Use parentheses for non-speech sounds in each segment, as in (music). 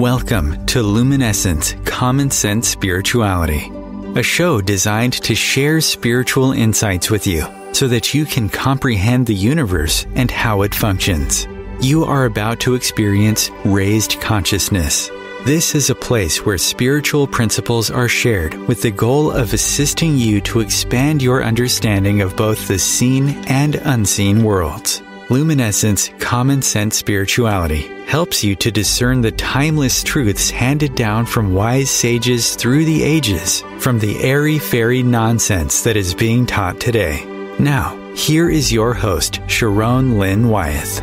Welcome to Luminescence Common Sense Spirituality, a show designed to share spiritual insights with you so that you can comprehend the universe and how it functions. You are about to experience raised consciousness. This is a place where spiritual principles are shared with the goal of assisting you to expand your understanding of both the seen and unseen worlds. Luminescence Common Sense Spirituality helps you to discern the timeless truths handed down from wise sages through the ages from the airy-fairy nonsense that is being taught today. Now, here is your host, Sharon Lynn Wyeth.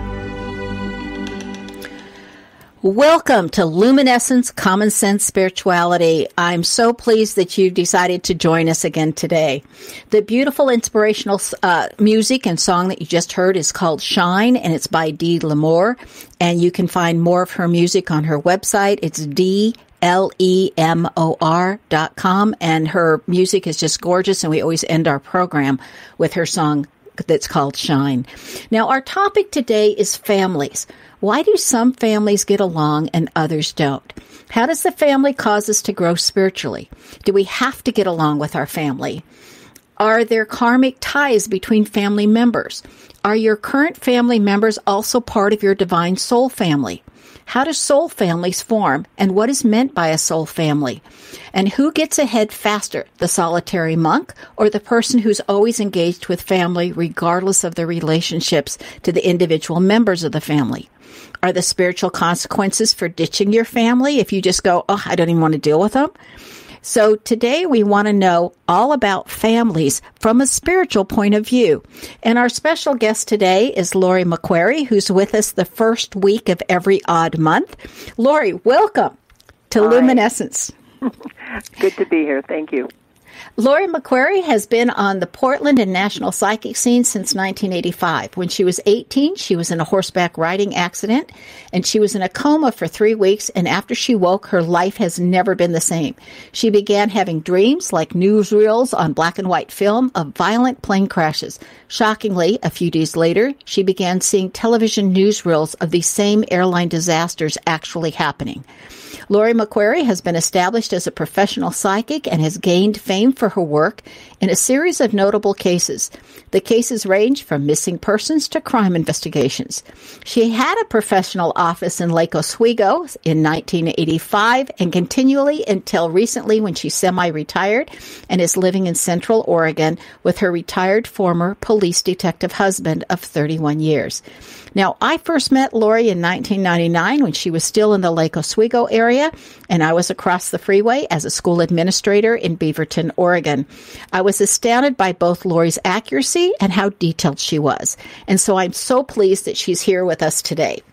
Welcome to Luminescence Common Sense Spirituality. I'm so pleased that you've decided to join us again today. The beautiful inspirational music and song that you just heard is called Shine, and it's by Dée Lamore. And you can find more of her music on her website. It's DLEMOR.com, and her music is just gorgeous, and we always end our program with her song that's called Shine. Now, our topic today is families. Why do some families get along and others don't? How does the family cause us to grow spiritually? Do we have to get along with our family? Are there karmic ties between family members? Are your current family members also part of your divine soul family? How do soul families form, and what is meant by a soul family? And who gets ahead faster, the solitary monk or the person who's always engaged with family regardless of their relationships to the individual members of the family? Are the spiritual consequences for ditching your family if you just go, oh, I don't even want to deal with them? So today we want to know all about families from a spiritual point of view. And our special guest today is Laurie McQuary, who's with us the first week of every odd month. Laurie, welcome to Luminescence. Good to be here. Thank you. Laurie McQuary has been on the Portland and national psychic scene since 1985. When she was 18, she was in a horseback riding accident, and she was in a coma for 3 weeks, and after she woke, her life has never been the same. She began having dreams, like newsreels on black and white film, of violent plane crashes. Shockingly, a few days later, she began seeing television newsreels of these same airline disasters actually happening. Laurie McQuary has been established as a professional psychic and has gained fame for her work in a series of notable cases. The cases range from missing persons to crime investigations. She had a professional office in Lake Oswego in 1985 and continually until recently when she semi-retired and is living in Central Oregon with her retired former police detective husband of 31 years. Now, I first met Laurie in 1999 when she was still in the Lake Oswego area, and I was across the freeway as a school administrator in Beaverton, Oregon. I was astounded by both Laurie's accuracy and how detailed she was. And so I'm so pleased that she's here with us today.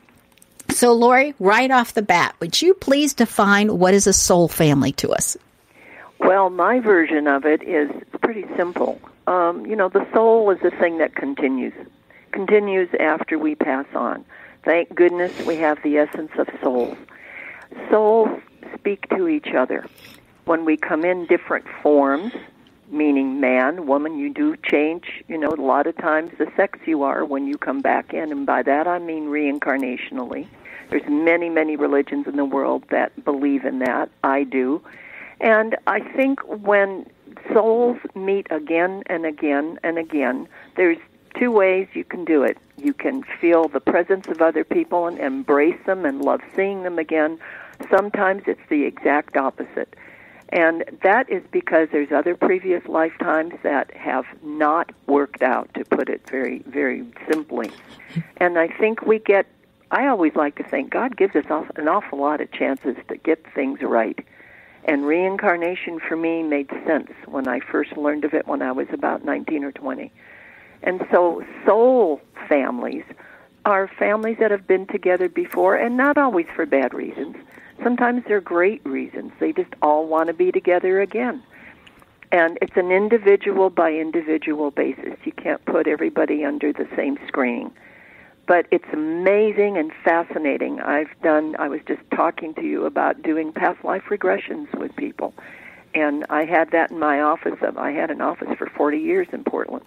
So Laurie, right off the bat, would you please define what is a soul family to us? Well, my version of it is pretty simple. You know, the soul is the thing that continues after we pass on. Thank goodness we have the essence of souls. Souls speak to each other. When we come in different forms, meaning man, woman, you do change, you know, a lot of times the sex you are when you come back in, and by that I mean reincarnationally. There's many, many religions in the world that believe in that. I do. And I think when souls meet again and again and again, there's two ways you can do it. You can feel the presence of other people and embrace them and love seeing them again. Sometimes it's the exact opposite. And that is because there's other previous lifetimes that have not worked out, to put it very, very simply. And I think I always like to think God gives us an awful lot of chances to get things right. And reincarnation for me made sense when I first learned of it when I was about 19 or 20. And so soul families are families that have been together before, and not always for bad reasons. Sometimes they're great reasons. They just all want to be together again. And it's an individual by individual basis. You can't put everybody under the same screening. But it's amazing and fascinating. I was just talking to you about doing past life regressions with people. And I had that in my office. I had an office for 40 years in Portland.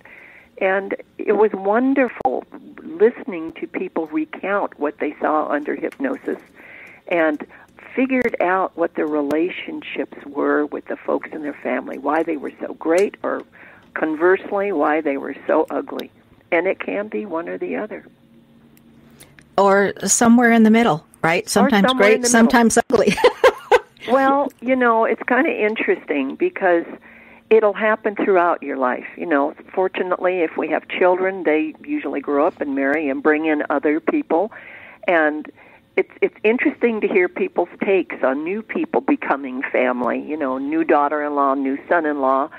And it was wonderful listening to people recount what they saw under hypnosis and figured out what their relationships were with the folks in their family, why they were so great, or conversely, why they were so ugly. And it can be one or the other. Or somewhere in the middle, right? Sometimes great, sometimes ugly. Well, you know, it's kind of interesting because it'll happen throughout your life. You know, fortunately, if we have children, they usually grow up and marry and bring in other people. And it's interesting to hear people's takes on new people becoming family, you know, new daughter-in-law, new son-in-law.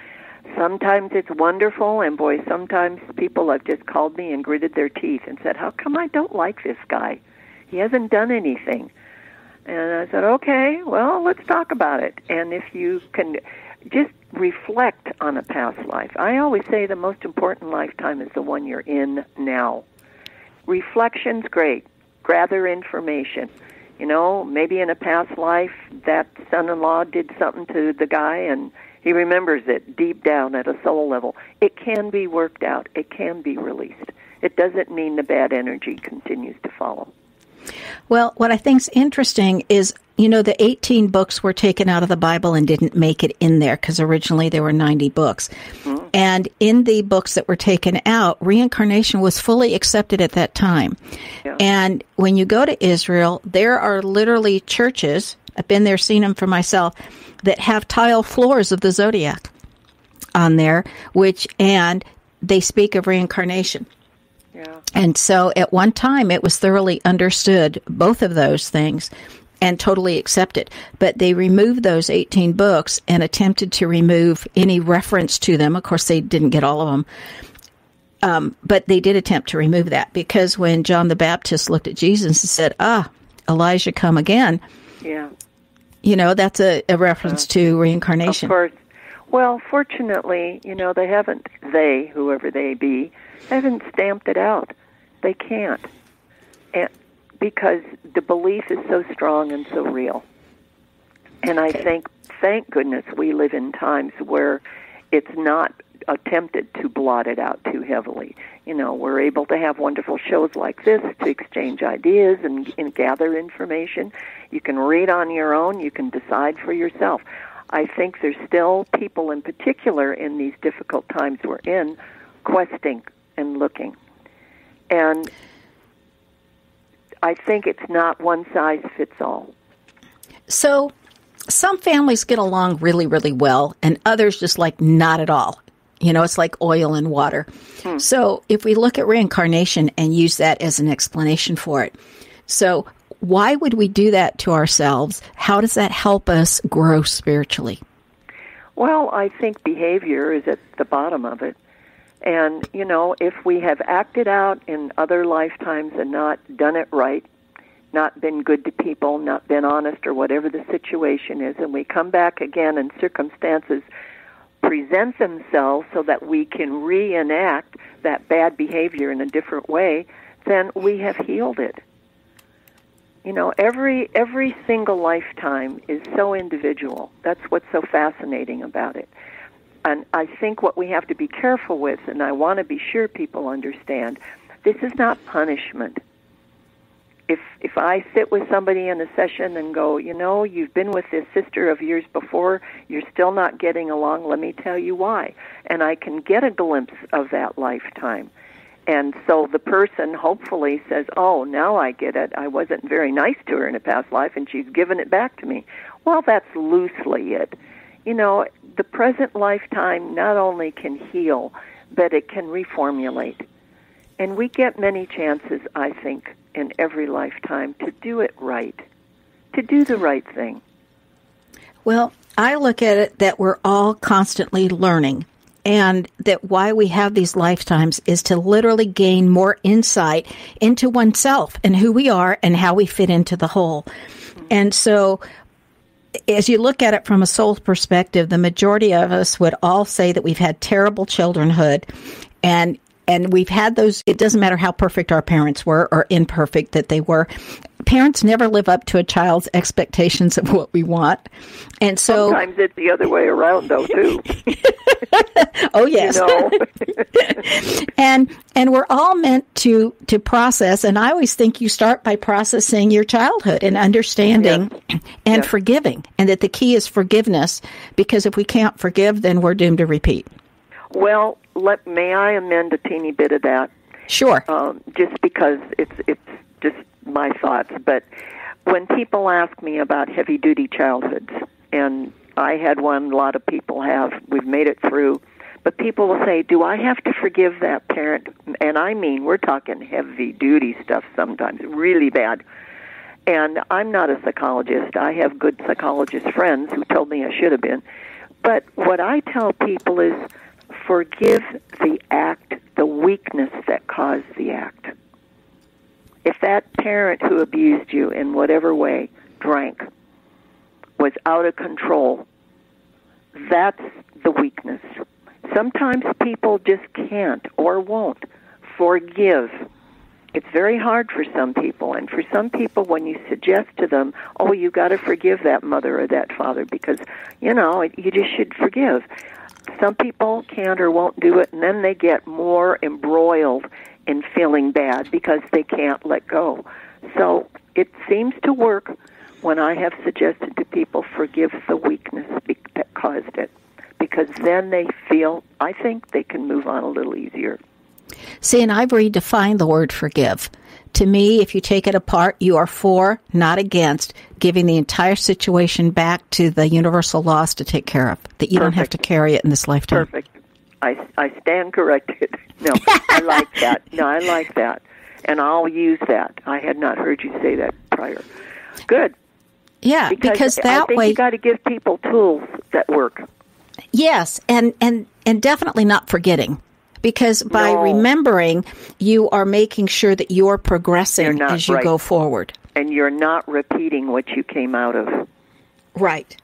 Sometimes it's wonderful, and boy, sometimes people have just called me and gritted their teeth and said, how come I don't like this guy? He hasn't done anything. And I said, okay, well, let's talk about it. And if you can just reflect on a past life. I always say the most important lifetime is the one you're in now. Reflection's great. Gather information. You know, maybe in a past life that son-in-law did something to the guy and he remembers it deep down at a soul level. It can be worked out. It can be released. It doesn't mean the bad energy continues to follow. Well, what I think's interesting is, you know, the 18 books were taken out of the Bible and didn't make it in there because originally there were 90 books. Mm-hmm. And in the books that were taken out, reincarnation was fully accepted at that time. Yeah. And when you go to Israel, there are literally churches, I've been there, seen them for myself, that have tile floors of the zodiac on there, and they speak of reincarnation. Yeah. And so at one time, it was thoroughly understood, both of those things, and totally accepted. But they removed those 18 books and attempted to remove any reference to them. Of course, they didn't get all of them. But they did attempt to remove that, because when John the Baptist looked at Jesus and said, Elijah come again, yeah, you know, that's a reference to reincarnation. Of course. Well, fortunately, you know, whoever they be, haven't stamped it out. They can't, because the belief is so strong and so real. And I think, thank goodness, we live in times where it's not attempted to blot it out too heavily. You know, we're able to have wonderful shows like this to exchange ideas and gather information. You can read on your own. You can decide for yourself. I think there's still people in particular in these difficult times we're in questing and looking. And I think it's not one size fits all. So some families get along really, really well, and others just like not at all. You know, it's like oil and water. Hmm. So if we look at reincarnation and use that as an explanation for it, so why would we do that to ourselves? How does that help us grow spiritually? Well, I think behavior is at the bottom of it. And, you know, if we have acted out in other lifetimes and not done it right, not been good to people, not been honest or whatever the situation is, and we come back again and circumstances present themselves so that we can reenact that bad behavior in a different way, then we have healed it. You know, every single lifetime is so individual. That's what's so fascinating about it. And I think what we have to be careful with, and I want to be sure people understand, this is not punishment. If I sit with somebody in a session and go, you know, you've been with this sister of yours before, you're still not getting along, let me tell you why. And I can get a glimpse of that lifetime. And so the person hopefully says, oh, now I get it. I wasn't very nice to her in a past life, and she's given it back to me. Well, that's loosely it. You know, the present lifetime not only can heal, but it can reformulate. And we get many chances, I think, in every lifetime to do it right, to do the right thing. Well, I look at it that we're all constantly learning, and that why we have these lifetimes is to literally gain more insight into oneself and who we are and how we fit into the whole. Mm-hmm. And so as you look at it from a soul perspective, the majority of us would all say that we've had terrible childhood, and And we've had those. It doesn't matter how perfect our parents were or imperfect that they were. Parents never live up to a child's expectations of what we want. And so sometimes it's the other way around, though, too. Oh, yes. You know? (laughs) And we're all meant to process. And I always think you start by processing your childhood and understanding and forgiving. And that the key is forgiveness, because if we can't forgive, then we're doomed to repeat. Well, may I amend a teeny bit of that? Sure. Just because it's just my thoughts. But when people ask me about heavy-duty childhoods, and I had one, a lot of people have, we've made it through, but people will say, do I have to forgive that parent? And I mean, we're talking heavy-duty stuff sometimes, really bad. And I'm not a psychologist. I have good psychologist friends who told me I should have been. But what I tell people is, forgive the act, the weakness that caused the act. If that parent who abused you in whatever way drank, was out of control, that's the weakness. Sometimes people just can't or won't forgive. It's very hard for some people. And for some people, when you suggest to them, oh, you got to forgive that mother or that father because, you know, you just should forgive. Some people can't or won't do it, and then they get more embroiled in feeling bad because they can't let go. So it seems to work when I have suggested to people forgive the weakness that caused it, because then they feel, I think, they can move on a little easier. See, and I've redefined the word forgive. To me, if you take it apart, you are for, not against, giving the entire situation back to the universal laws to take care of, that you don't have to carry it in this lifetime. Perfect. I stand corrected. No, I like that. No, I like that. And I'll use that. I had not heard you say that prior. Good. Yeah, because that I think way, you got to give people tools that work. Yes, and definitely not forgetting. Because by remembering, you are making sure that you're progressing as you go forward. And you're not repeating what you came out of. Right.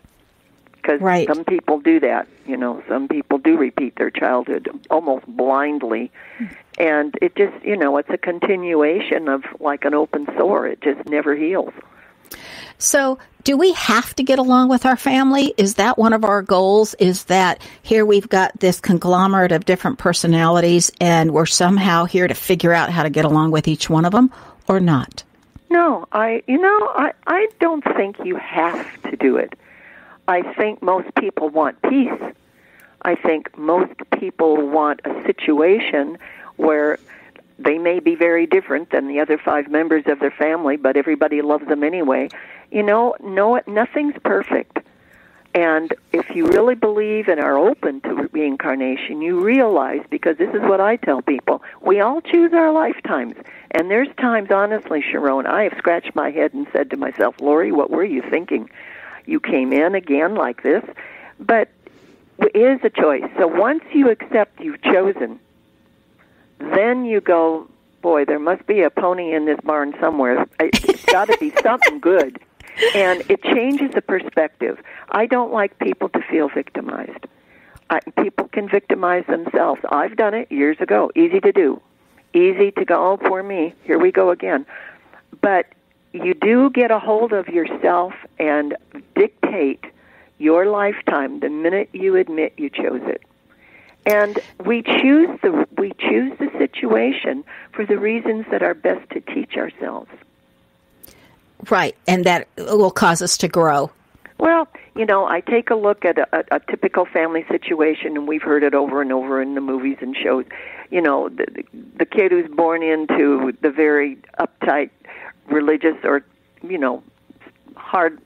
Because some people do that. You know, some people do repeat their childhood almost blindly. And it just, you know, it's a continuation of like an open sore. It just never heals. So do we have to get along with our family? Is that one of our goals? Is that here we've got this conglomerate of different personalities and we're somehow here to figure out how to get along with each one of them or not? No, I don't think you have to do it. I think most people want peace. I think most people want a situation where they may be very different than the other five members of their family, but everybody loves them anyway. You know, no, nothing's perfect. And if you really believe and are open to reincarnation, you realize, because this is what I tell people, we all choose our lifetimes. And there's times, honestly, Sharon, I have scratched my head and said to myself, Laurie, what were you thinking? You came in again like this. But it is a choice. So once you accept you've chosen, then you go, boy, there must be a pony in this barn somewhere. It's got to be something good. And it changes the perspective. I don't like people to feel victimized. People can victimize themselves. I've done it years ago. Easy to do. Easy to go, oh, poor me. Here we go again. But you do get a hold of yourself and dictate your lifetime the minute you admit you chose it. And we choose the situation for the reasons that are best to teach ourselves. Right, and that will cause us to grow. Well, you know, I take a look at a typical family situation, and we've heard it over and over in the movies and shows. You know, the kid who's born into the very uptight, religious, or, you know, hard,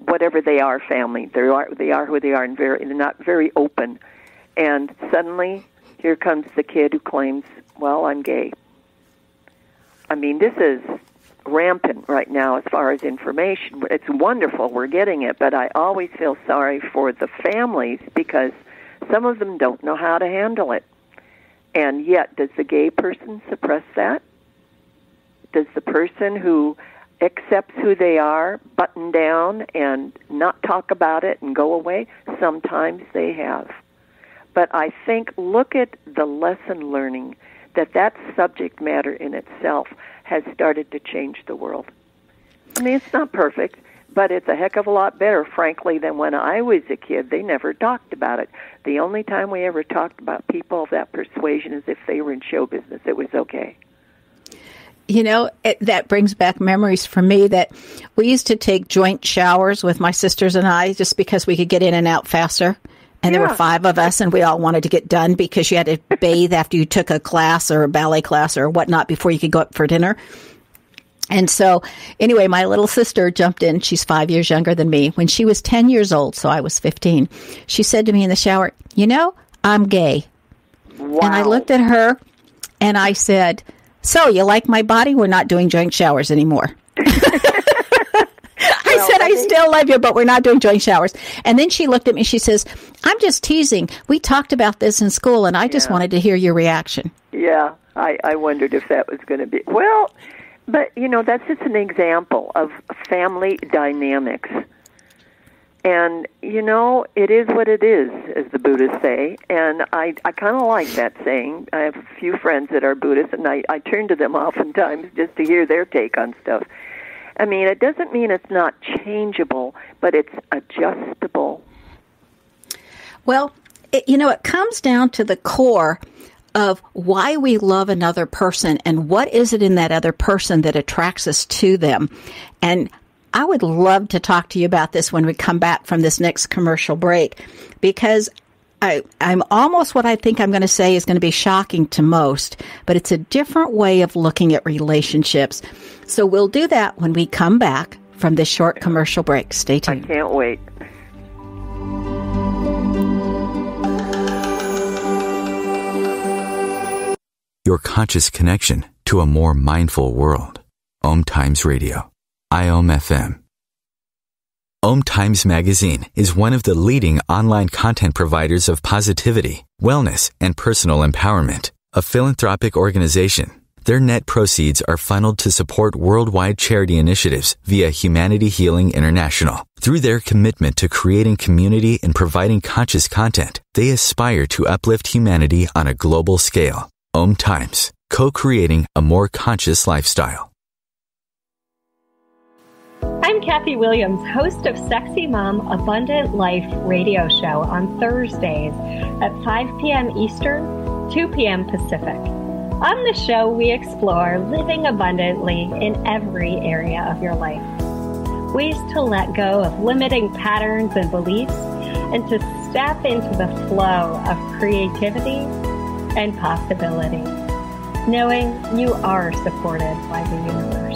whatever they are, family. They are who they are, and they're not very open. And suddenly, here comes the kid who claims, well, I'm gay. I mean, this is rampant right now as far as information. It's wonderful we're getting it, but I always feel sorry for the families because some of them don't know how to handle it. And yet, does the gay person suppress that? Does the person who accepts who they are, button down, and not talk about it and go away? Sometimes they have. But I think, look at the lesson learning that subject matter in itself has started to change the world. I mean, it's not perfect, but it's a heck of a lot better, frankly, than when I was a kid. They never talked about it. The only time we ever talked about people of that persuasion is if they were in show business. It was okay. You know, that brings back memories for me that we used to take joint showers with my sisters and I just because we could get in and out faster. And there were five of us, and we all wanted to get done because you had to bathe after you took a class or a ballet class or whatnot before you could go up for dinner. And so, anyway, my little sister jumped in. She's 5 years younger than me. When she was 10 years old, so I was 15, she said to me in the shower, you know, I'm gay. Wow. And I looked at her, and I said, so, you like my body? We're not doing joint showers anymore. I said, I still love you, but we're not doing joint showers. And then she looked at me. She says, I'm just teasing. We talked about this in school, and I just wanted to hear your reaction. Yeah, I wondered if that was going to be. Well, but, you know, that's just an example of family dynamics. And, you know, it is what it is, as the Buddhists say. And I kind of like that saying. I have a few friends that are Buddhists, and I turn to them oftentimes just to hear their take on stuff. I mean, it doesn't mean it's not changeable, but it's adjustable. Well, it comes down to the core of why we love another person and what is it in that other person that attracts us to them. And I would love to talk to you about this when we come back from this next commercial break, because I'm almost what I think I'm going to say is going to be shocking to most, but it's a different way of looking at relationships. So we'll do that when we come back from this short commercial break. Stay tuned. I can't wait. Your conscious connection to a more mindful world. Om Times Radio. IOM FM. Om Times Magazine is one of the leading online content providers of positivity, wellness, and personal empowerment, a philanthropic organization. Their net proceeds are funneled to support worldwide charity initiatives via Humanity Healing International. Through their commitment to creating community and providing conscious content, they aspire to uplift humanity on a global scale. Om Times, co-creating a more conscious lifestyle. I'm Kathy Williams, host of Sexy Mom Abundant Life radio show on Thursdays at 5 p.m. Eastern, 2 p.m. Pacific. On the show, we explore living abundantly in every area of your life, ways to let go of limiting patterns and beliefs, and to step into the flow of creativity and possibility, knowing you are supported by the universe.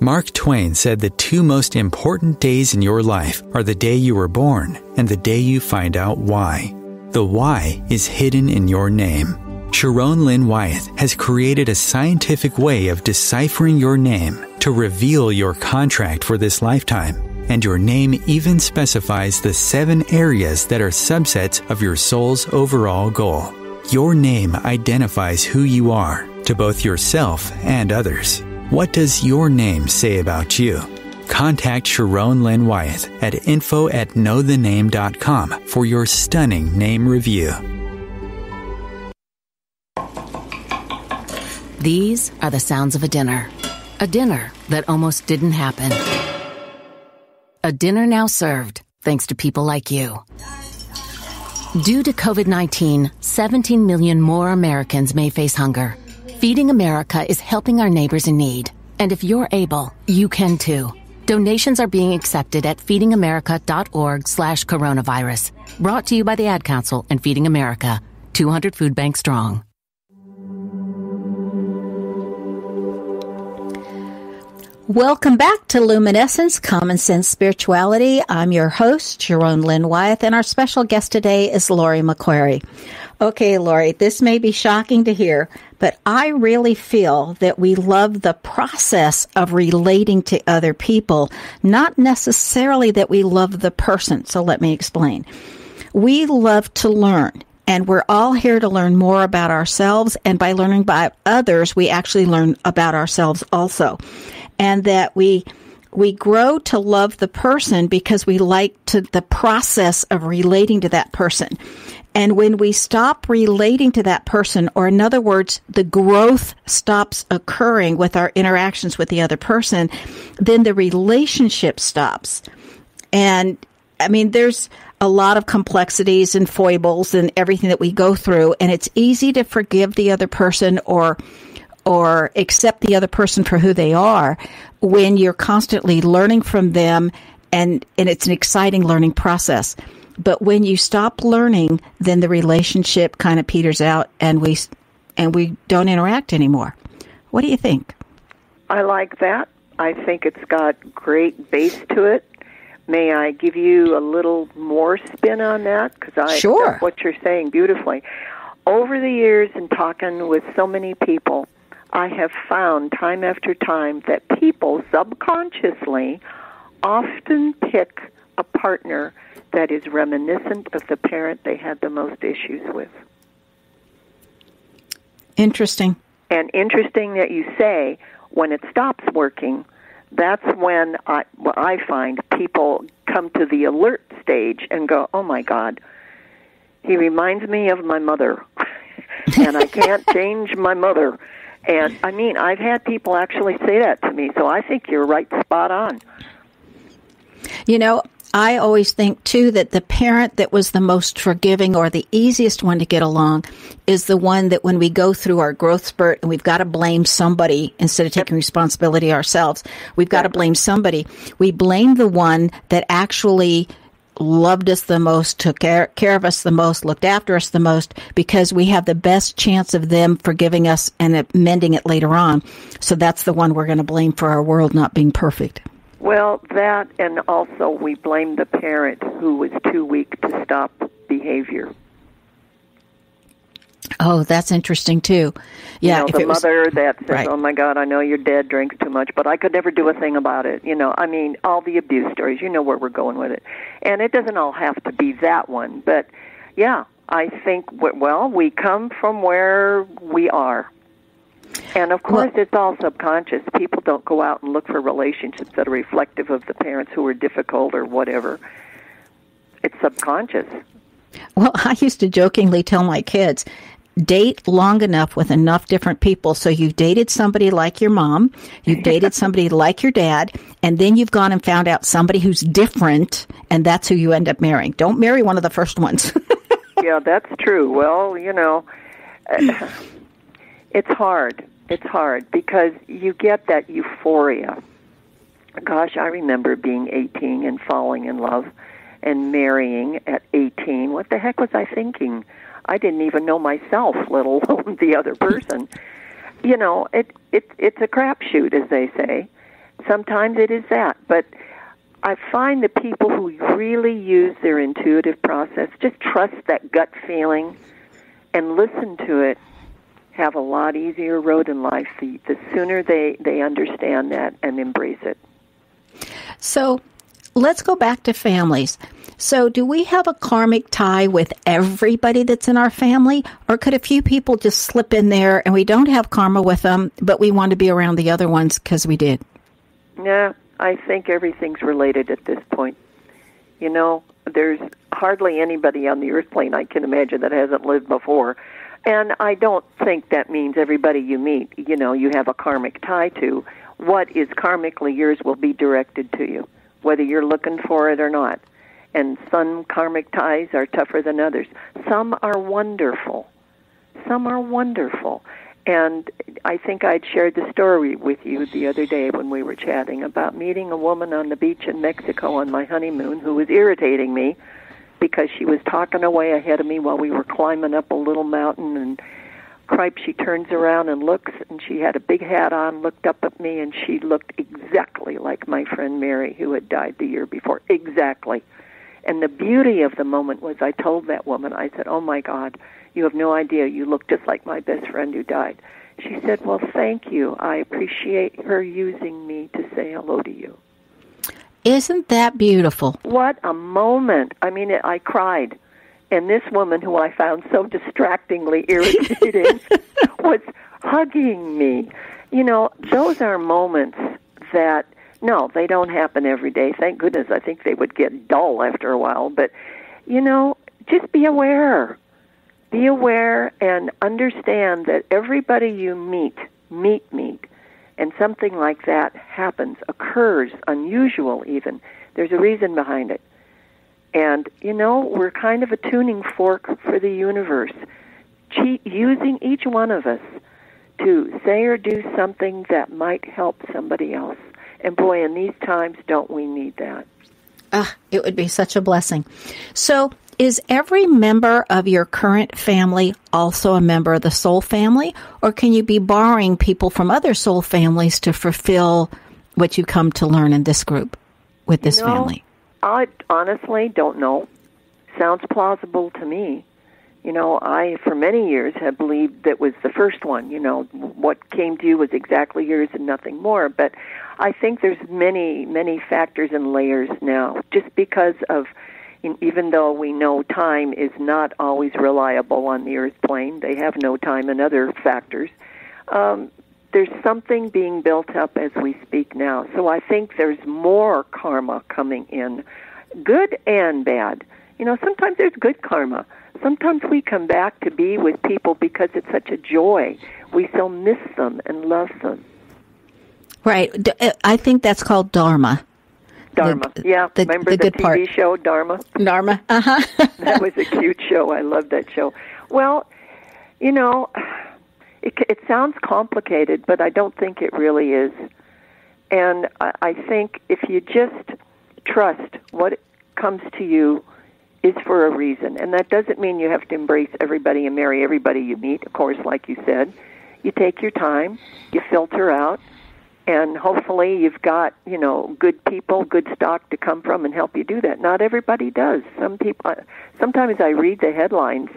Mark Twain said the two most important days in your life are the day you were born and the day you find out why. The why is hidden in your name. Sharon Lynn Wyeth has created a scientific way of deciphering your name to reveal your contract for this lifetime. And your name even specifies the 7 areas that are subsets of your soul's overall goal. Your name identifies who you are to both yourself and others. What does your name say about you? Contact Sharon Lynn Wyeth at info@knowthename.com for your stunning name review. These are the sounds of a dinner that almost didn't happen. A dinner now served, thanks to people like you. Due to COVID-19, 17 million more Americans may face hunger. Feeding America is helping our neighbors in need. And if you're able, you can too. Donations are being accepted at feedingamerica.org/coronavirus. Brought to you by the Ad Council and Feeding America, 200 food banks strong. Welcome back to Luminescence, Common Sense Spirituality. I'm your host, Sharon Lynn Wyeth, and our special guest today is Laurie McQuary. Okay, Laurie, this may be shocking to hear, but I really feel that we love the process of relating to other people, not necessarily that we love the person. So let me explain. We love to learn. And we're all here to learn more about ourselves. And by learning about others, we actually learn about ourselves also. And that we we grow to love the person because we like to the process of relating to that person. And when we stop relating to that person, or in other words, the growth stops occurring with our interactions with the other person, then the relationship stops. And I mean, there's a lot of complexities and foibles and everything that we go through, and it's easy to forgive the other person or accept the other person for who they are when you're constantly learning from them, and it's an exciting learning process. But when you stop learning, then the relationship kind of peters out and we don't interact anymore. What do you think? I like that. I think it's got great base to it. May I give you a little more spin on that? Because I sure. What you're saying beautifully. Over the years in talking with so many people, I have found time after time that people subconsciously often pick a partner that is reminiscent of the parent they had the most issues with. Interesting. And interesting that you say when it stops working, that's when I find people come to the alert stage and go, oh, my God, he reminds me of my mother, and I can't change my mother. And, I mean, I've had people actually say that to me, so I think you're right spot on. You know, I always think, too, that the parent that was the most forgiving or the easiest one to get along is the one that when we go through our growth spurt and we've got to blame somebody instead of taking responsibility ourselves, we've got to blame somebody. We blame the one that actually loved us the most, took care of us the most, looked after us the most, because we have the best chance of them forgiving us and mending it later on. So that's the one we're going to blame for our world not being perfect. Well, that, and also we blame the parent who was too weak to stop behavior. Oh, that's interesting, too. Yeah, you know, the mother that says, right. Oh, my God, I know your dad drinks too much, but I could never do a thing about it. You know, I mean, all the abuse stories, you know where we're going with it. And it doesn't all have to be that one. But, yeah, I think, well, we come from where we are. And, of course, it's all subconscious. People don't go out and look for relationships that are reflective of the parents who are difficult or whatever. It's subconscious. Well, I used to jokingly tell my kids, date long enough with enough different people. So you've dated somebody like your mom, you've dated somebody like your dad, and then you've gone and found out somebody who's different, and that's who you end up marrying. Don't marry one of the first ones. Yeah, that's true. Well, you know... It's hard. It's hard because you get that euphoria. Gosh, I remember being 18 and falling in love and marrying at 18. What the heck was I thinking? I didn't even know myself, let alone the other person. You know, it's a crapshoot, as they say. Sometimes it is that. But I find the people who really use their intuitive process, just trust that gut feeling and listen to it, have a lot easier road in life. The sooner they understand that and embrace it. So let's go back to families. So do we have a karmic tie with everybody that's in our family, or could a few people just slip in there and we don't have karma with them, but we want to be around the other ones because we did? Yeah, I think everything's related at this point. You know, there's hardly anybody on the earth plane I can imagine that hasn't lived before. And I don't think that means everybody you meet, you know, you have a karmic tie to. What is karmically yours will be directed to you, whether you're looking for it or not. And some karmic ties are tougher than others. Some are wonderful. Some are wonderful. And I think I'd shared the story with you the other day when we were chatting about meeting a woman on the beach in Mexico on my honeymoon who was irritating me, because she was talking away ahead of me while we were climbing up a little mountain, and cripe, she turns around and looks, and she had a big hat on, looked up at me, and she looked exactly like my friend Mary, who had died the year before. Exactly. And the beauty of the moment was I told that woman, I said, oh, my God, you have no idea. You look just like my best friend who died. She said, well, thank you. I appreciate her using me to say hello to you. Isn't that beautiful? What a moment. I mean, I cried. And this woman, who I found so distractingly irritating, was hugging me. You know, those are moments that No, they don't happen every day. Thank goodness. I think they would get dull after a while. But, you know, just be aware. Be aware and understand that everybody you meet, and something like that happens, occurs, unusual even. There's a reason behind it. And, you know, we're kind of a tuning fork for the universe, using each one of us to say or do something that might help somebody else. And boy, in these times, don't we need that? It would be such a blessing. So is every member of your current family also a member of the soul family? Or can you be borrowing people from other soul families to fulfill what you come to learn in this group with this family? I honestly don't know. Sounds plausible to me. You know, I, for many years, have believed that was the first one. You know, what came to you was exactly yours and nothing more. But I think there's many, many factors and layers now. Just because of, even though we know time is not always reliable on the earth plane, they have no time and other factors, there's something being built up as we speak now. So I think there's more karma coming in, good and bad. You know, sometimes there's good karma. Sometimes we come back to be with people because it's such a joy. We so miss them and love them. Right. I think that's called Dharma. Dharma, yeah. Remember the TV show, Dharma? Dharma, uh-huh. That was a cute show. I loved that show. Well, you know, it sounds complicated, but I don't think it really is. And I think if you just trust what comes to you, is for a reason. And that doesn't mean you have to embrace everybody and marry everybody you meet, of course, like you said. You take your time, you filter out, and hopefully you've got, you know, good people, good stock to come from and help you do that. Not everybody does. Some people, sometimes I read the headlines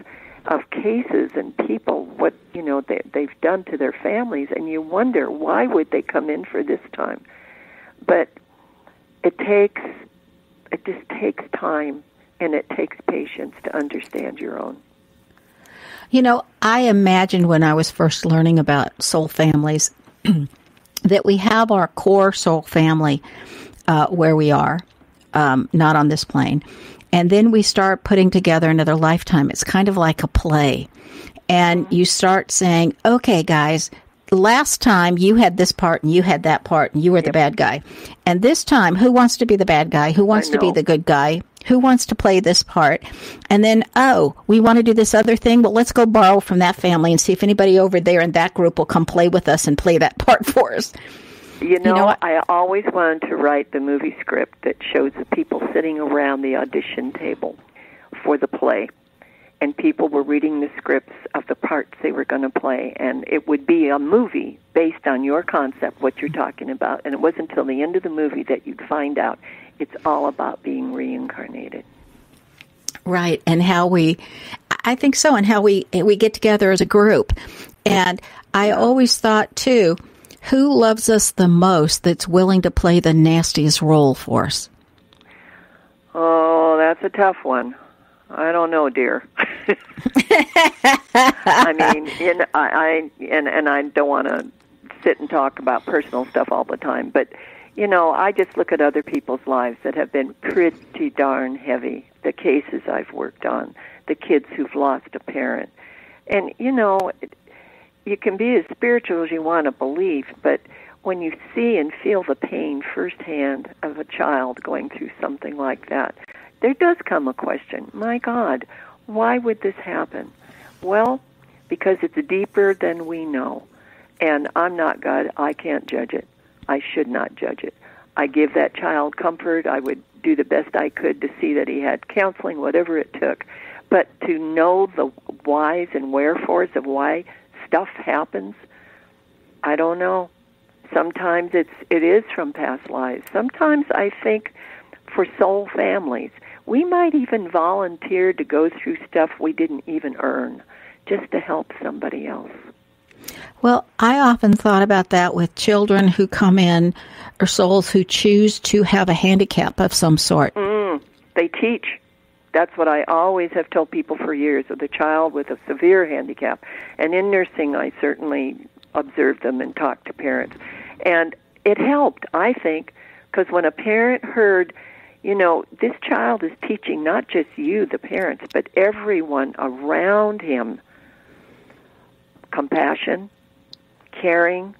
of cases and people, what, you know, they've done to their families, and you wonder, why would they come in for this time? But it just takes time. And it takes patience to understand your own. You know, I imagined when I was first learning about soul families that we have our core soul family where we are, not on this plane. And then we start putting together another lifetime. It's kind of like a play. And you start saying, okay, guys, last time you had this part and you had that part and you were the bad guy. And this time, who wants to be the bad guy? Who wants to be the good guy? Who wants to play this part? And then, we want to do this other thing. Well, let's go borrow from that family and see if anybody over there in that group will come play with us and play that part for us. You know, I always wanted to write the movie script that shows the people sitting around the audition table for the play. And people were reading the scripts of the parts they were going to play. And it would be a movie based on your concept, what you're talking about. And it wasn't until the end of the movie that you'd find out it's all about being reincarnated. Right, and how we get together as a group. And I always thought, too, who loves us the most that's willing to play the nastiest role for us? Oh, that's a tough one. I don't know, dear. I mean, I don't want to sit and talk about personal stuff all the time, but you know, I just look at other people's lives that have been pretty darn heavy, the cases I've worked on, the kids who've lost a parent. And, you know, you can be as spiritual as you want to believe, but when you see and feel the pain firsthand of a child going through something like that, there does come a question, my God, why would this happen? Well, because it's deeper than we know. And I'm not God. I can't judge it. I should not judge it. I give that child comfort. I would do the best I could to see that he had counseling, whatever it took. But to know the whys and wherefores of why stuff happens, I don't know. Sometimes it is from past lives. Sometimes I think for soul families, we might even volunteer to go through stuff we didn't even earn just to help somebody else. Well, I often thought about that with children who come in or souls who choose to have a handicap of some sort. They teach. That's what I always have told people for years, of the child with a severe handicap. And in nursing, I certainly observed them and talked to parents. And it helped, I think, Because when a parent heard, you know, this child is teaching not just you, the parents, but everyone around him, compassion, caring,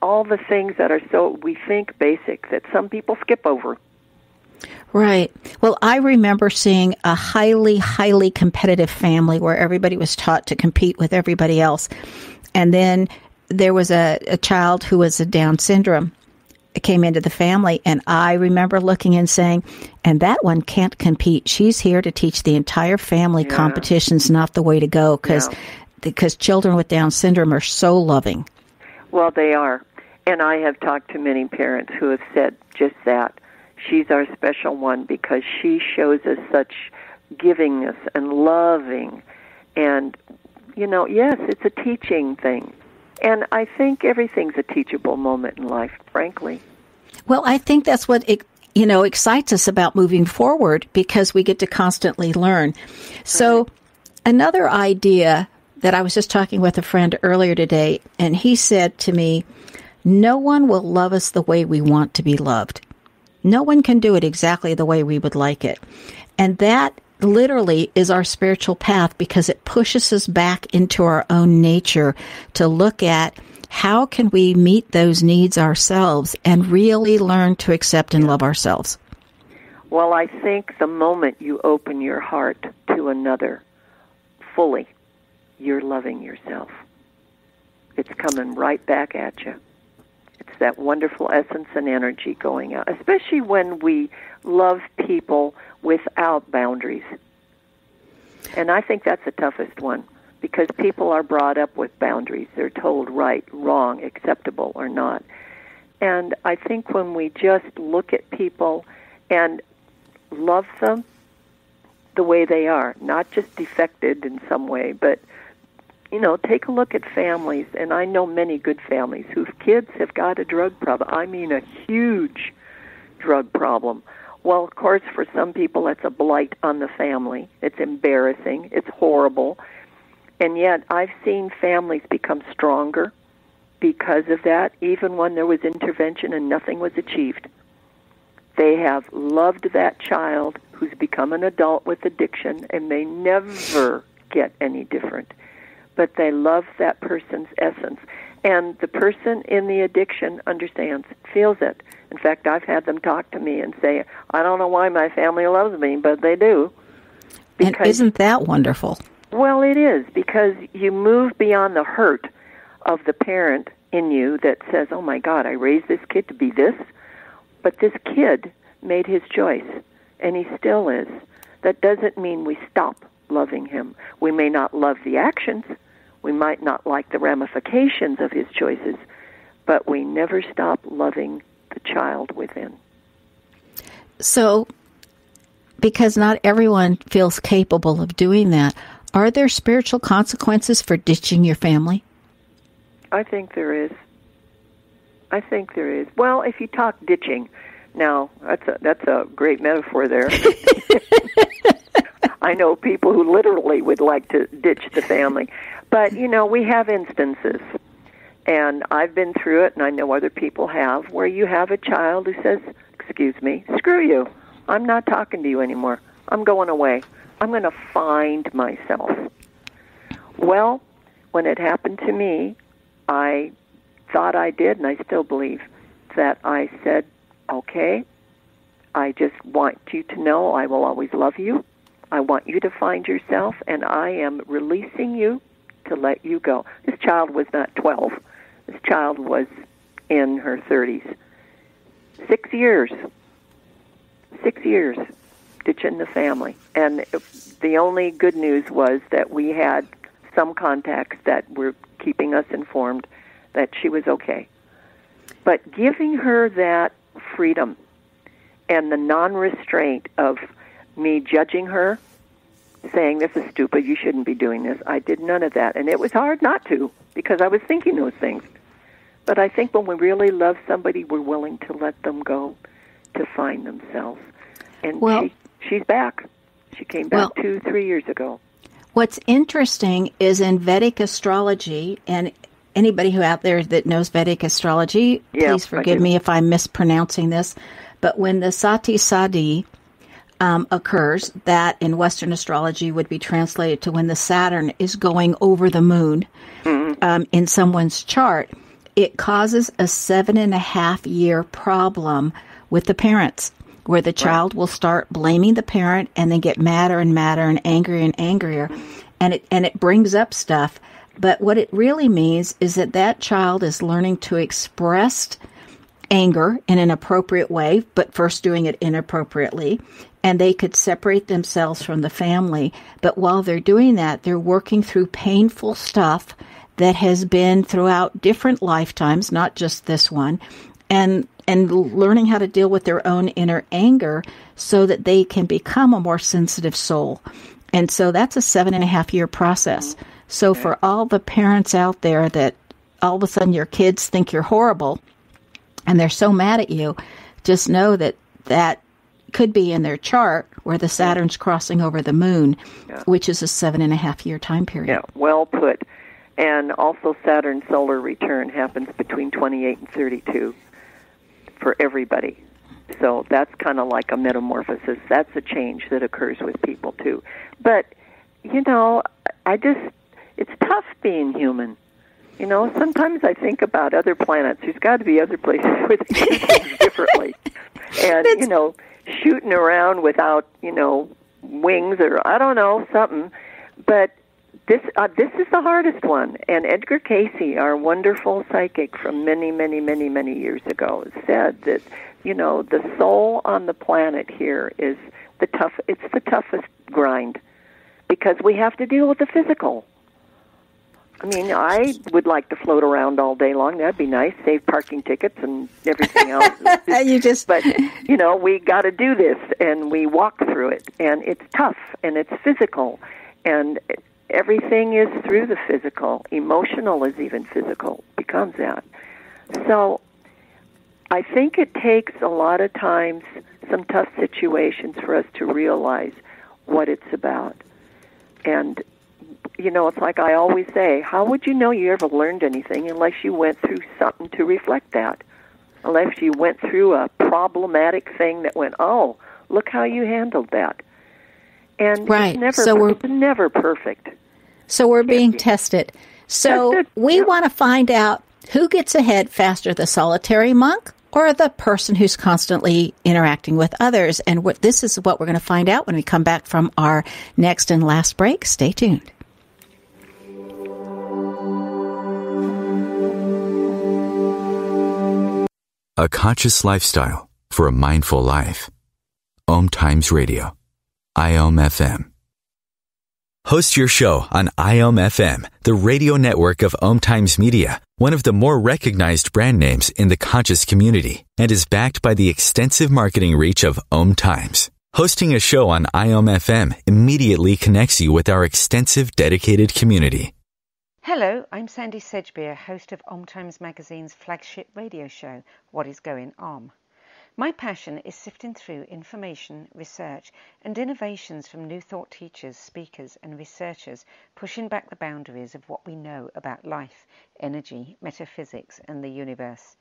all the things that are so, we think, basic that some people skip over. Right. Well, I remember seeing a highly, highly competitive family where everybody was taught to compete with everybody else. And then there was a child who was a Down syndrome came into the family, and I remember looking and saying, and that one can't compete. She's here to teach the entire family. Yeah. Competition's not the way to go, because children with Down syndrome are so loving. Well, they are. And I have talked to many parents who have said just that. She's our special one because she shows us such givingness and loving. And, you know, yes, it's a teaching thing. And I think everything's a teachable moment in life, frankly. Well, I think that's what, excites us about moving forward, because we get to constantly learn. So another idea that I was just talking with a friend earlier today, and he said to me, no one will love us the way we want to be loved. No one can do it exactly the way we would like it. And that literally is our spiritual path, because it pushes us back into our own nature to look at how can we meet those needs ourselves and really learn to accept and love ourselves. Well, I think the moment you open your heart to another fully, you're loving yourself. It's coming right back at you. It's that wonderful essence and energy going out, especially when we love people without boundaries. And I think that's the toughest one, because people are brought up with boundaries. They're told right, wrong, acceptable or not. And I think when we just look at people and love them the way they are, not just defected in some way, but, you know, take a look at families. And I know many good families whose kids have got a drug problem. I mean, a huge drug problem. Well, of course, for some people, that's a blight on the family. It's embarrassing. It's horrible. And yet I've seen families become stronger because of that, even when there was intervention and nothing was achieved. They have loved that child who's become an adult with addiction, and they never get any different. But they love that person's essence. And the person in the addiction understands, feels it. In fact, I've had them talk to me and say, I don't know why my family loves me, but they do. Because, and isn't that wonderful? Well, it is, because you move beyond the hurt of the parent in you that says, oh, my God, I raised this kid to be this. But this kid made his choice, and he still is. That doesn't mean we stop loving him. We may not love the actions. We might not like the ramifications of his choices, but we never stop loving the child within. So, because not everyone feels capable of doing that, are there spiritual consequences for ditching your family? I think there is. Well, if you talk ditching, now that's a great metaphor there. I know people who literally would like to ditch the family. But, you know, we have instances, and I've been through it, and I know other people have, where you have a child who says, excuse me, screw you. I'm not talking to you anymore. I'm going away. I'm going to find myself. Well, when it happened to me, I thought I did, and I still believe that I said, okay, I just want you to know I will always love you. I want you to find yourself, and I am releasing you to let you go. This child was not 12. This child was in her 30s. 6 years. 6 years ditching the family. And the only good news was that we had some contacts that were keeping us informed that she was okay. But giving her that freedom and the non-restraint of me judging her, saying, this is stupid, you shouldn't be doing this. I did none of that. And it was hard not to, because I was thinking those things. But I think when we really love somebody, we're willing to let them go to find themselves. And well, she's back. She came back 2-3 years ago. What's interesting is in Vedic astrology, and anybody who out there that knows Vedic astrology, please forgive me if I'm mispronouncing this, but when the Sati Sadi occurs, that in Western astrology would be translated to when the Saturn is going over the moon in someone's chart, it causes a 7.5-year problem with the parents, where the child will start blaming the parent and then get madder and madder and angrier and angrier, and it brings up stuff. But what it really means is that that child is learning to express anger in an appropriate way, but first doing it inappropriately, and they could separate themselves from the family. But while they're doing that, they're working through painful stuff that has been throughout different lifetimes, not just this one, and learning how to deal with their own inner anger so that they can become a more sensitive soul. And so that's a 7.5-year process. So for all the parents out there that all of a sudden your kids think you're horrible and they're so mad at you, just know that that could be in their chart where the Saturn's crossing over the moon, which is a 7.5-year time period. Yeah, well put. And also Saturn's solar return happens between 28 and 32 for everybody. So that's kind of like a metamorphosis. That's a change that occurs with people, too. But, you know, it's tough being human. You know, sometimes I think about other planets. There's got to be other places where they do things differently. And, you know, shooting around without, you know, wings or, I don't know, something. But this is the hardest one. And Edgar Cayce, our wonderful psychic from many, many, many, many years ago, said that, you know, the soul on the planet here is it's the toughest grind because we have to deal with the physical. I mean, I would like to float around all day long. That'd be nice. Save parking tickets and everything else. But, you know, we got to do this, and we walk through it. And it's tough, and it's physical. And everything is through the physical. Emotional is even physical. Becomes that. So I think it takes a lot of times some tough situations for us to realize what it's about. And you know, it's like I always say, how would you know you ever learned anything unless you went through something to reflect that? Unless you went through a problematic thing that went, oh, look how you handled that. And it's never perfect. So we're being tested. So we want to find out who gets ahead faster, the solitary monk or the person who's constantly interacting with others. And this is what we're going to find out when we come back from our next and last break. Stay tuned. A conscious lifestyle for a mindful life. OM Times Radio. IOM FM. Host your show on IOM FM, the radio network of OMTimes Media, one of the more recognized brand names in the conscious community, and is backed by the extensive marketing reach of OMTimes. Hosting a show on IOM FM immediately connects you with our extensive dedicated community. Hello, I'm Sandy Sedgbeer, host of OMTimes Magazine's flagship radio show, What is Going On? My passion is sifting through information, research, and innovations from new thought teachers, speakers, and researchers pushing back the boundaries of what we know about life, energy, metaphysics, and the universe.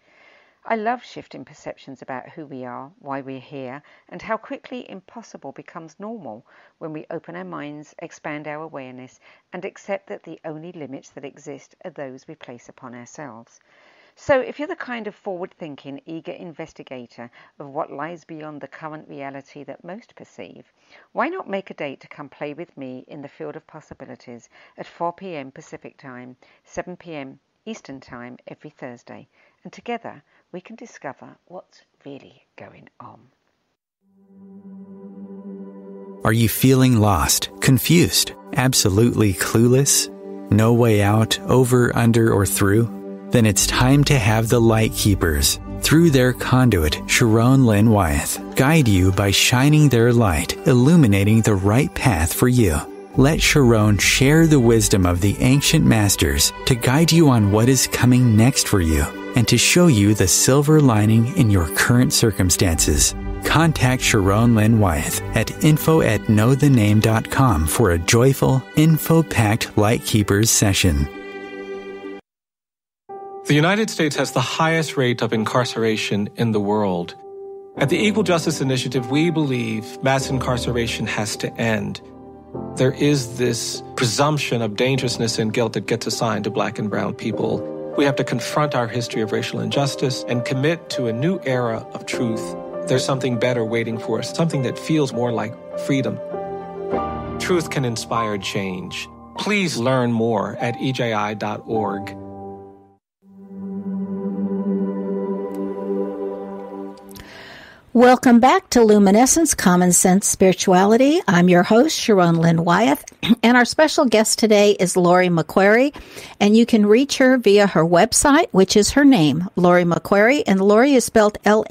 I love shifting perceptions about who we are, why we're here, and how quickly impossible becomes normal when we open our minds, expand our awareness, and accept that the only limits that exist are those we place upon ourselves. So if you're the kind of forward-thinking, eager investigator of what lies beyond the current reality that most perceive, why not make a date to come play with me in the field of possibilities at 4 p.m. Pacific Time, 7 p.m. Eastern Time every Thursday, and together we can discover what's really going on. Are you feeling lost, confused, absolutely clueless? No way out, over, under, or through? Then it's time to have the Light Keepers, through their conduit, Sharon Lynn Wyeth, guide you by shining their light, illuminating the right path for you. Let Sharon share the wisdom of the ancient masters to guide you on what is coming next for you and to show you the silver lining in your current circumstances. Contact Sharon Lynn Wyeth at info@knowthename.com for a joyful, info-packed Light Keepers session. The United States has the highest rate of incarceration in the world. At the Equal Justice Initiative, we believe mass incarceration has to end. There is this presumption of dangerousness and guilt that gets assigned to Black and brown people. We have to confront our history of racial injustice and commit to a new era of truth. There's something better waiting for us, something that feels more like freedom. Truth can inspire change. Please learn more at EJI.org. Welcome back to Luminescence, Common Sense Spirituality. I'm your host, Sharon Lynn Wyeth, and our special guest today is Laurie McQuary, and you can reach her via her website, which is her name, Laurie McQuary, and Laurie is spelled Laurie,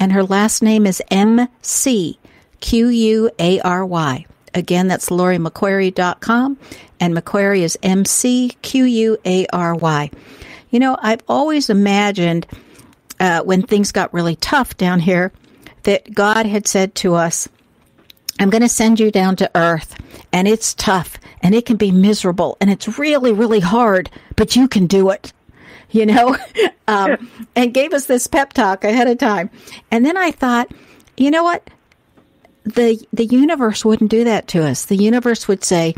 and her last name is McQuary. Again, that's LaurieMcQuary.com, and McQuary is McQuary. You know, I've always imagined when things got really tough down here, that God had said to us, I'm going to send you down to earth, and it's tough, and it can be miserable, and it's really, really hard, but you can do it, you know, and gave us this pep talk ahead of time. And then I thought, you know what? The universe wouldn't do that to us. The universe would say,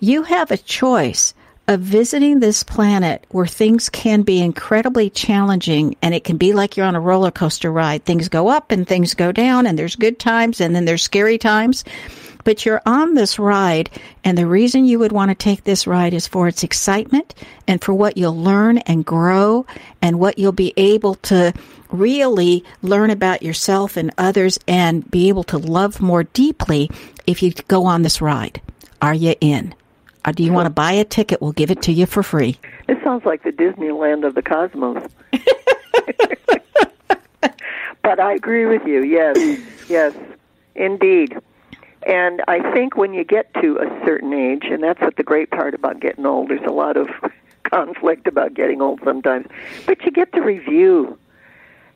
you have a choice of visiting this planet where things can be incredibly challenging, and it can be like you're on a roller coaster ride. Things go up and things go down, and there's good times and then there's scary times. But you're on this ride, and the reason you would want to take this ride is for its excitement and for what you'll learn and grow and what you'll be able to really learn about yourself and others and be able to love more deeply if you go on this ride. Are you in? Or do you want to buy a ticket? We'll give it to you for free. It sounds like the Disneyland of the cosmos. But I agree with you, yes, indeed. And I think when you get to a certain age, and that's what the great part about getting old, there's a lot of conflict about getting old sometimes, but you get to review.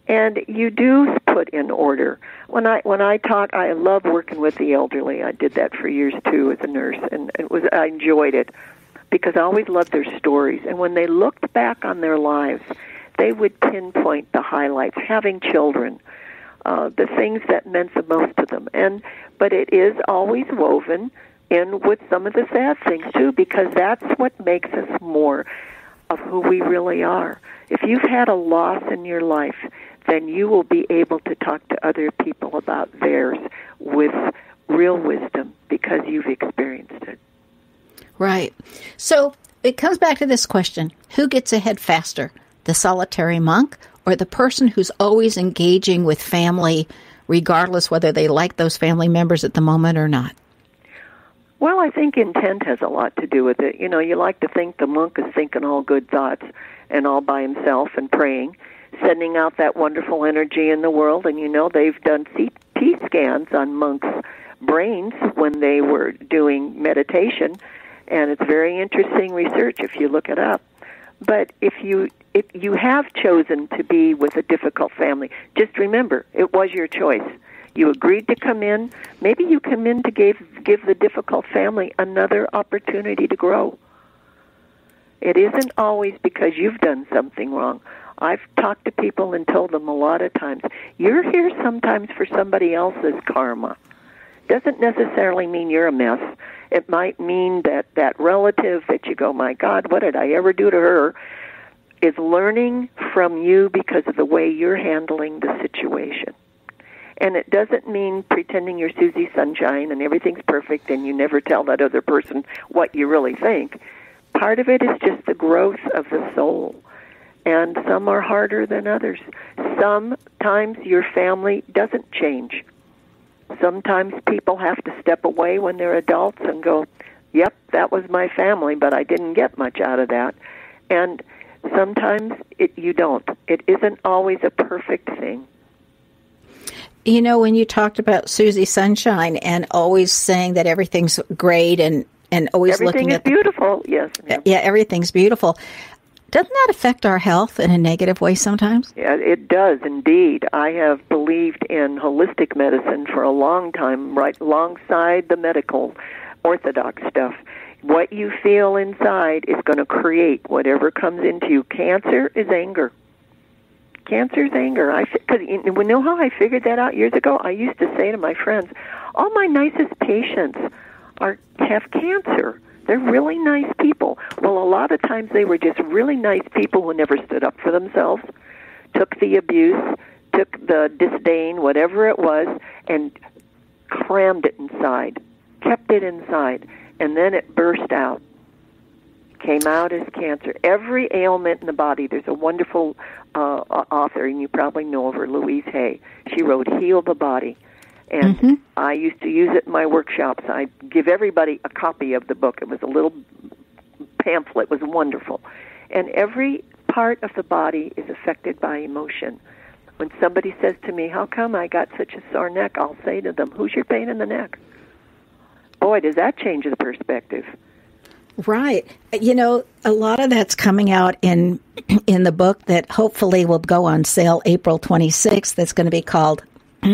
And you do put in order. When I talk, I love working with the elderly. I did that for years too as a nurse, and I enjoyed it because I always loved their stories. And when they looked back on their lives, they would pinpoint the highlights: having children, the things that meant the most to them. But it is always woven in with some of the sad things too, because that's what makes us more of who we really are. If you've had a loss in your life, then you will be able to talk to other people about theirs with real wisdom because you've experienced it. Right. So it comes back to this question. Who gets ahead faster, the solitary monk or the person who's always engaging with family, regardless whether they like those family members at the moment or not? Well, I think intent has a lot to do with it. You know, you like to think the monk is thinking all good thoughts and all by himself and praying, sending out that wonderful energy in the world. And, you know, they've done CT scans on monks' brains when they were doing meditation, and it's very interesting research if you look it up. But if you have chosen to be with a difficult family, just remember, it was your choice. You agreed to come in. Maybe you come in to give the difficult family another opportunity to grow. It isn't always because you've done something wrong. I've talked to people and told them a lot of times, you're here sometimes for somebody else's karma. Doesn't necessarily mean you're a mess. It might mean that that relative that you go, my God, what did I ever do to her, is learning from you because of the way you're handling the situation. And it doesn't mean pretending you're Susie Sunshine and everything's perfect and you never tell that other person what you really think. Part of it is just the growth of the soul. And some are harder than others. Sometimes your family doesn't change. Sometimes people have to step away when they're adults and go, yep, that was my family, but I didn't get much out of that. And sometimes you don't. It isn't always a perfect thing. You know, when you talked about Susie Sunshine and always saying that everything's great and always everything looking at everything is beautiful, yes. Yeah, everything's beautiful. Doesn't that affect our health in a negative way sometimes? Yeah, it does indeed. I have believed in holistic medicine for a long time, right alongside the medical orthodox stuff. What you feel inside is going to create whatever comes into you. Cancer is anger. Cancer's anger. Because you know how I figured that out years ago? I used to say to my friends, all my nicest patients have cancer. They're really nice people. Well, a lot of times they were just really nice people who never stood up for themselves, took the abuse, took the disdain, whatever it was, and crammed it inside, kept it inside, and then it burst out. Came out as cancer. Every ailment in the body. There's a wonderful author, and you probably know of her, Louise Hay. She wrote Heal the Body. And I used to use it in my workshops. I give everybody a copy of the book. It was a little pamphlet. It was wonderful. And every part of the body is affected by emotion. When somebody says to me, how come I got such a sore neck, I'll say to them, who's your pain in the neck? Boy, does that change the perspective. Right. You know, a lot of that's coming out in the book that hopefully will go on sale April 26th. That's going to be called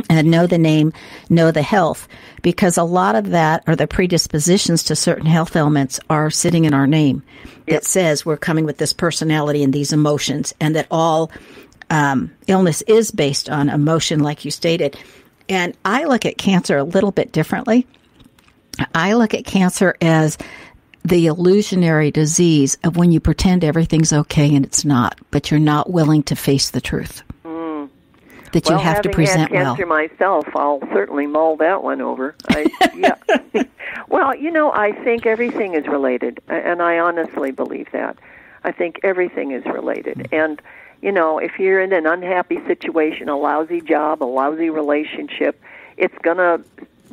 Know the Name, Know the Health, because a lot of that, or the predispositions to certain health ailments, are sitting in our name. Yep. It says we're coming with this personality and these emotions, and that all illness is based on emotion, like you stated. And I look at cancer a little bit differently. I look at cancer as the illusionary disease of when you pretend everything's okay and it's not, but you're not willing to face the truth. That you have to present well. Having had cancer myself, I'll certainly mull that one over. Yeah. Well, you know, I think everything is related, and I honestly believe that. I think everything is related. And, you know, if you're in an unhappy situation, a lousy job, a lousy relationship, it's going to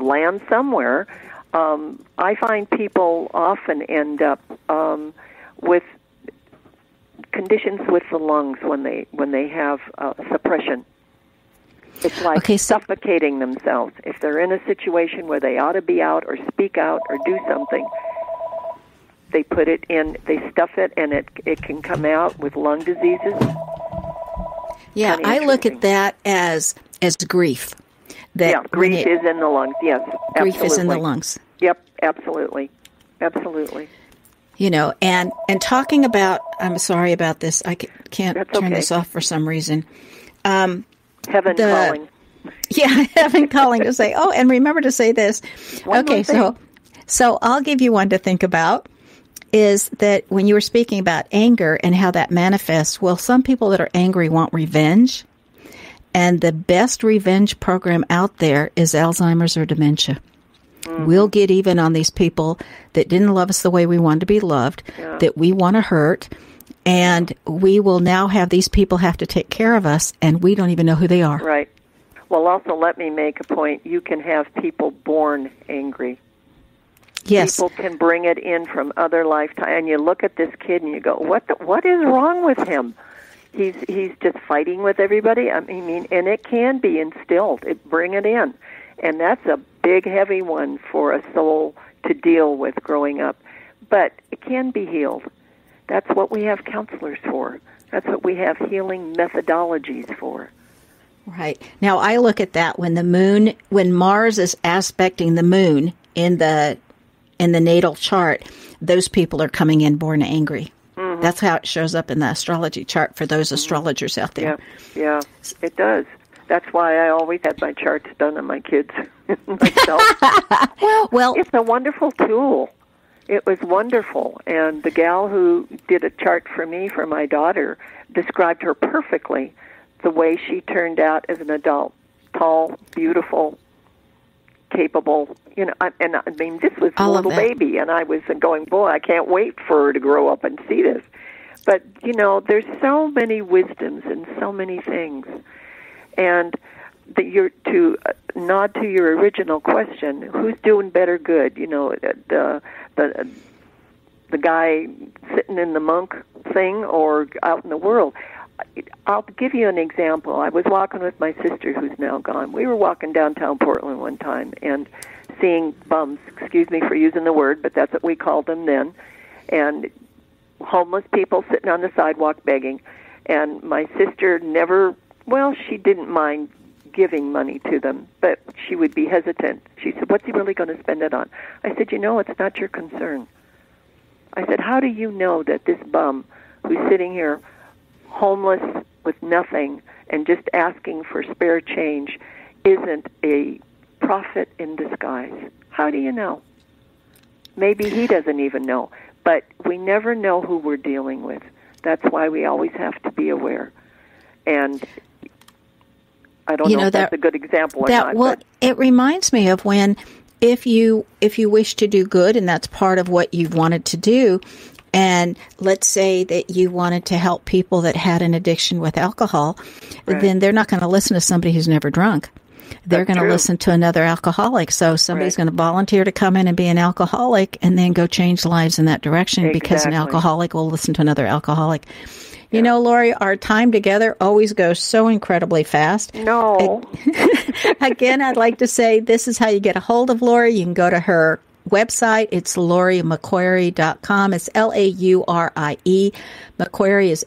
land somewhere. I find people often end up with conditions with the lungs when they have suppression. It's like suffocating themselves. If they're in a situation where they ought to be out or speak out or do something, they put it in, they stuff it, and it can come out with lung diseases. Yeah, I look at that as grief. That grief is in the lungs, yes. Absolutely. Grief is in the lungs. Yep, absolutely. Absolutely. You know, and talking about, I'm sorry about this, I can't turn this off for some reason. Heaven calling. Yeah, heaven calling to say, oh, and remember to say this. So I'll give you one to think about, is that when you were speaking about anger and how that manifests, well, some people that are angry want revenge, and the best revenge program out there is Alzheimer's or dementia. Mm-hmm. We'll get even on these people that didn't love us the way we wanted to be loved, that we want to hurt. And we will now have these people have to take care of us, and we don't even know who they are. Right. Well, also, let me make a point. You can have people born angry. Yes. People can bring it in from other lifetimes. And you look at this kid and you go, what is wrong with him? He's just fighting with everybody. I mean, and it can be instilled. Bring it in. And that's a big, heavy one for a soul to deal with growing up. But it can be healed. That's what we have counselors for. That's what we have healing methodologies for. Right. Now, I look at that when Mars is aspecting the moon in the natal chart, those people are coming in born angry. Mm-hmm. That's how it shows up in the astrology chart for those astrologers out there. Yeah, it does. That's why I always had my charts done on my kids and myself. well, it's a wonderful tool. It was wonderful, and the gal who did a chart for me for my daughter described her perfectly, the way she turned out as an adult, tall, beautiful, capable. You know, I mean, this was a little baby, and I was going, boy, I can't wait for her to grow up and see this. But, you know, there's so many wisdoms and so many things. And to nod to your original question, who's doing better good? You know, the guy sitting in the monk thing or out in the world. I'll give you an example. I was walking with my sister, who's now gone. We were walking downtown Portland one time and seeing bums, excuse me for using the word, but that's what we called them then, and homeless people sitting on the sidewalk begging. And my sister she didn't mind giving money to them, but she would be hesitant. She said, what's he really going to spend it on? I said, you know, it's not your concern. I said, how do you know that this bum who's sitting here homeless with nothing and just asking for spare change isn't a prophet in disguise? How do you know? Maybe he doesn't even know. But we never know who we're dealing with. That's why we always have to be aware. And I don't know if that's a good example or not. Well, it reminds me of when if you wish to do good, and that's part of what you've wanted to do, and let's say that you wanted to help people that had an addiction with alcohol, right, then they're not going to listen to somebody who's never drunk. They're going to listen to another alcoholic. So somebody's going to volunteer to come in and be an alcoholic and then go change lives in that direction, because an alcoholic will listen to another alcoholic. You know, Laurie, our time together always goes so incredibly fast. No. Again, I'd like to say this is how you get a hold of Laurie. You can go to her website. It's lauriemcquary.com. It's Laurie. McQuary is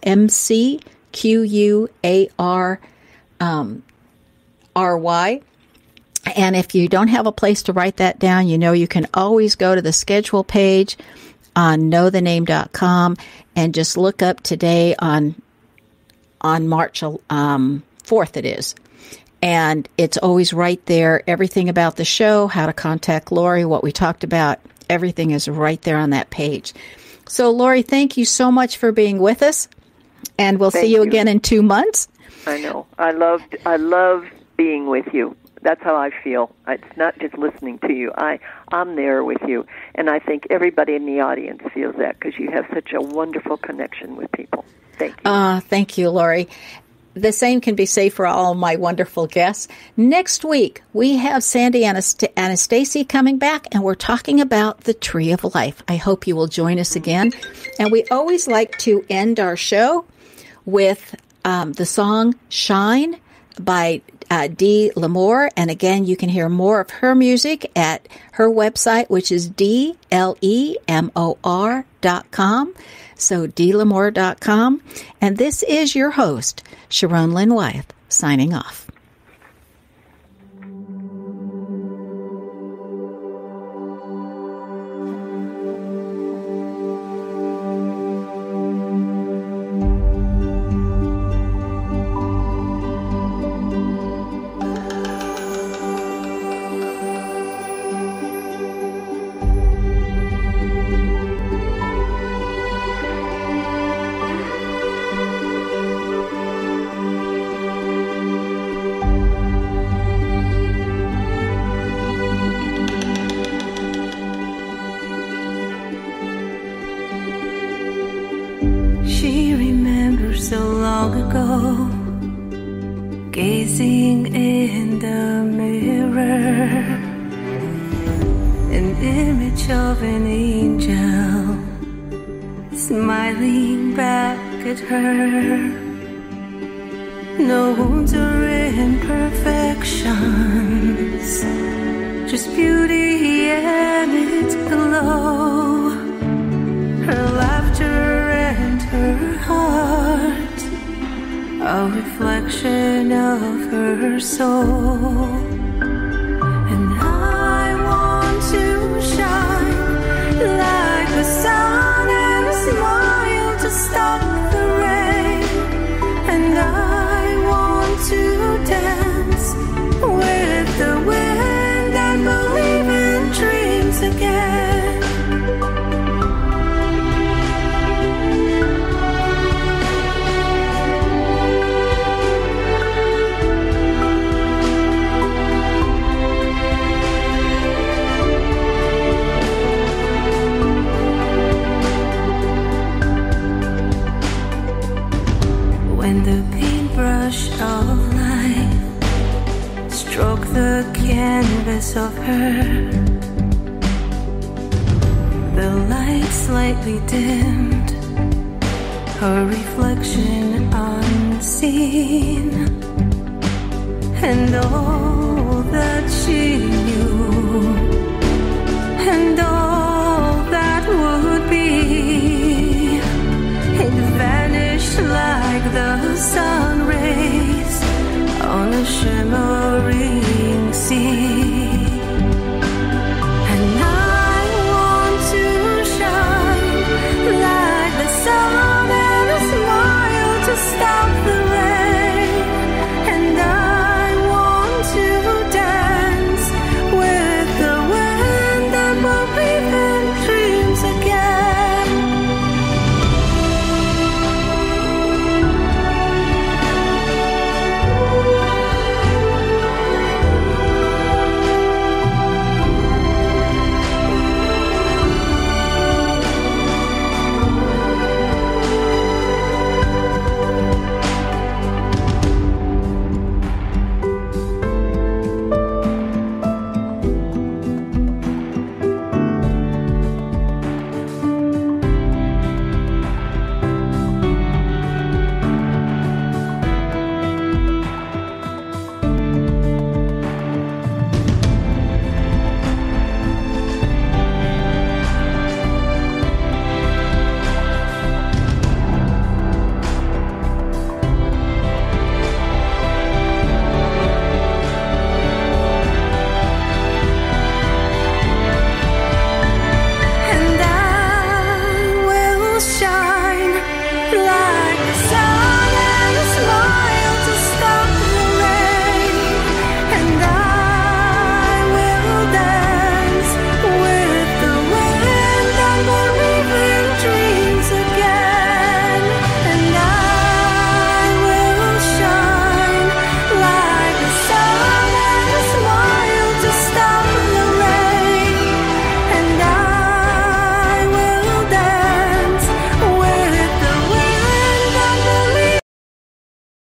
McQuary. And if you don't have a place to write that down, you know, you can always go to the schedule page on knowthename.com and just look up today on March 4th it is. And it's always right there. Everything about the show, how to contact Laurie, what we talked about, everything is right there on that page. So, Laurie, thank you so much for being with us. And we'll see you again in 2 months. I know. I loved being with you. That's how I feel. It's not just listening to you. I'm there with you. And I think everybody in the audience feels that, because you have such a wonderful connection with people. Thank you. Thank you, Laurie. The same can be said for all my wonderful guests. Next week, we have Sandy Anastasi coming back, and we're talking about the Tree of Life. I hope you will join us again. And we always like to end our show with the song Shine by Dée Lamore. And again, you can hear more of her music at her website, which is DLEMOR.com. So DLEMOR.com. And this is your host, Sharon Lynn Wyeth, signing off. And all that she knew